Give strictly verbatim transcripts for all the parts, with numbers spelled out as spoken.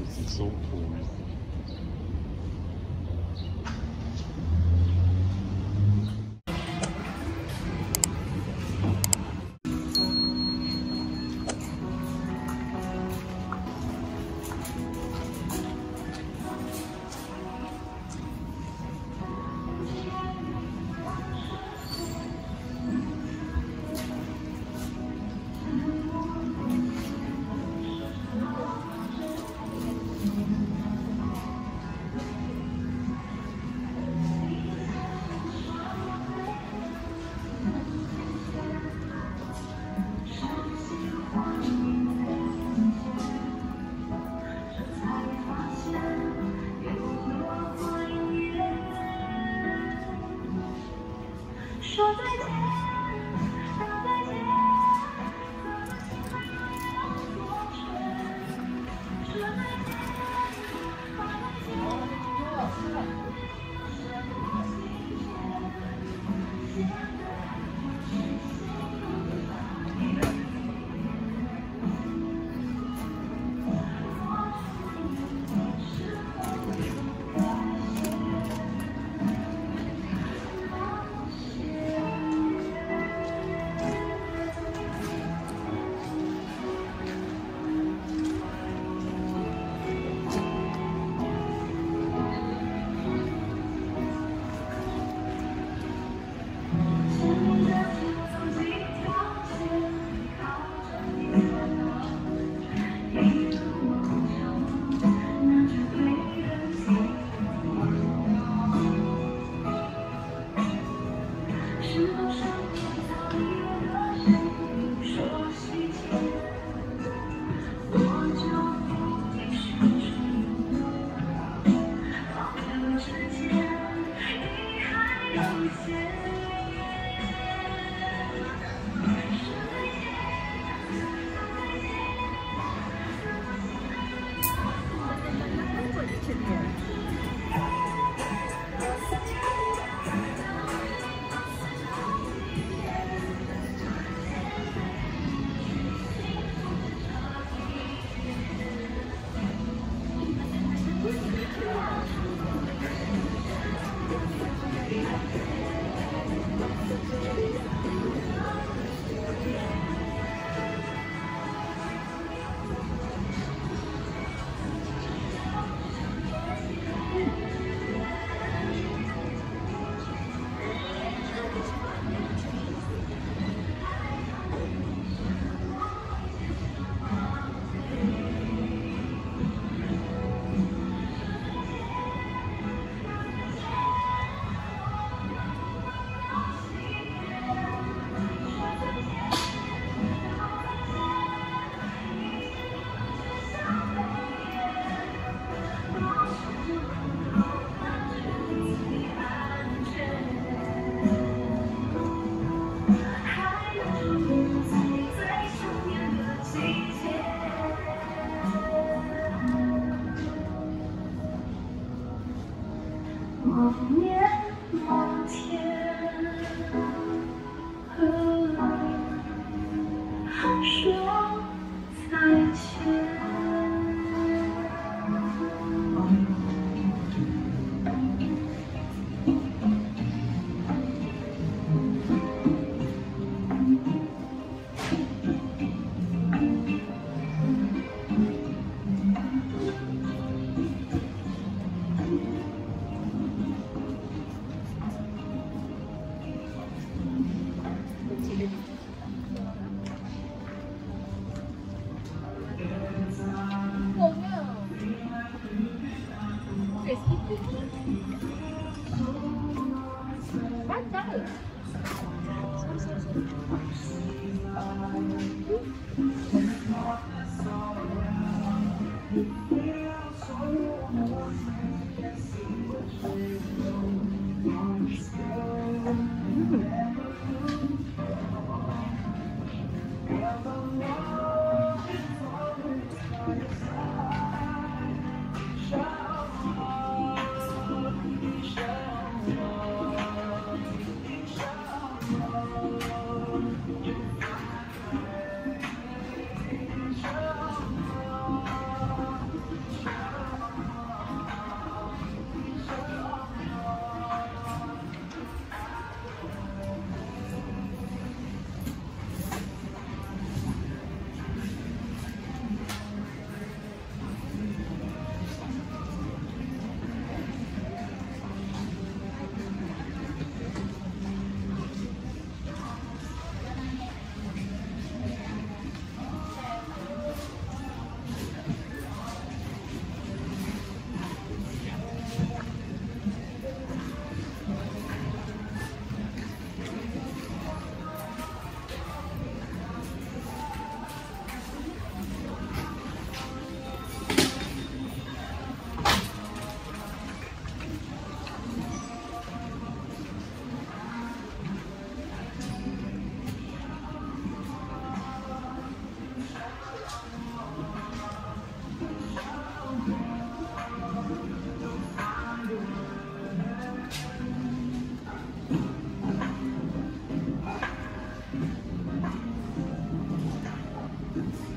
This is so cool. Thank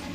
you.